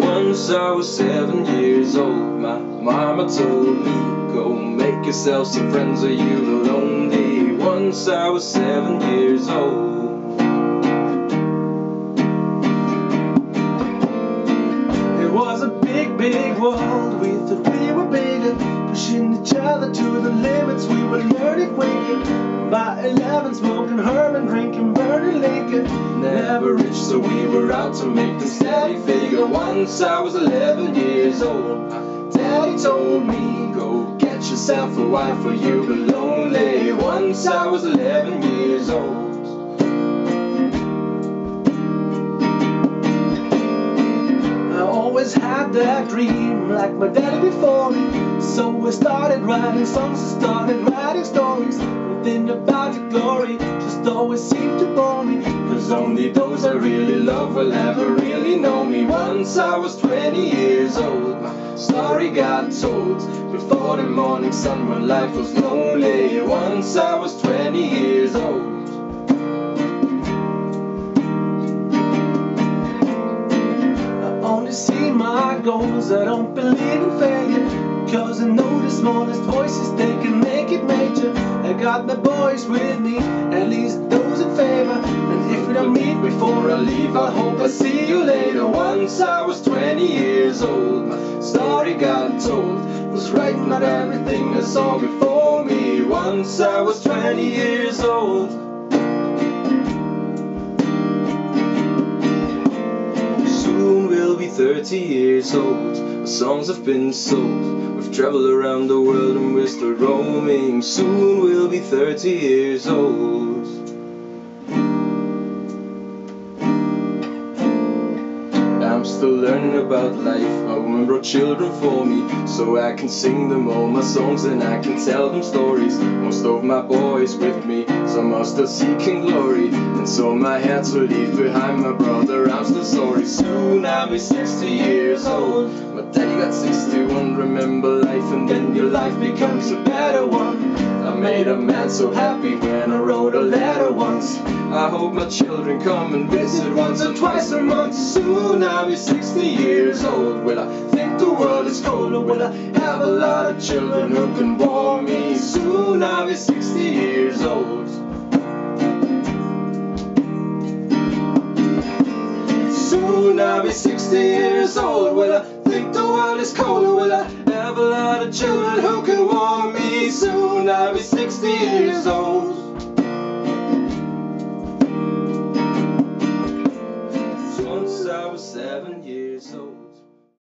Once I was 7 years old, my mama told me, go make yourself some friends or you'll be lonely. Once I was 7 years old. Big world, we thought we were bigger, pushing each other to the limits. We were learning quicker. By 11, smoking herb and drinking burning liquor. Never rich, so we were out to make the steady figure. Once I was 11 years old, my daddy told me, go get yourself a wife or you'll be lonely. Once I was 11 years old. Had that dream like my daddy before me, so we started writing songs, I started writing stories. Nothing about the glory, just always seemed to bore me, cause only those I really love will ever really know me. Once I was 20 years old, my story got told before the morning sun when life was lonely. Once I was 20 years old. See my goals, I don't believe in failure, cause I know the smallest voices, they can make it major. I got my boys with me, at least those in favor, and if we don't meet before I leave, I hope I see you later. Once I was 20 years old, my story got told, was writing about everything I saw before me. Once I was 20 years old. Soon we'll be 30 years old, our songs have been sold, we've traveled around the world and we're still roaming. Soon we'll be 30 years old. I'm still learning about life, my woman brought children for me, so I can sing them all my songs and I can tell them stories. Most of my boys with me, some are still seeking glory, and some I had to leave behind, my brother, I'm still sorry. Soon I'll be 60 years old, my daddy got 61, remember life and then your life becomes a better one. I made a man so happy when I wrote a letter once, I hope my children come and visit once or twice a month. Soon I'll be 60 years old, will I think the world is colder? Will I have a lot of children who can warm me? Soon I'll be 60 years old. Soon I'll be 60 years old, will I think the world is colder? Will I have a lot of children who can warm me? Soon I'll be 60 years old. Once I was 7 years old.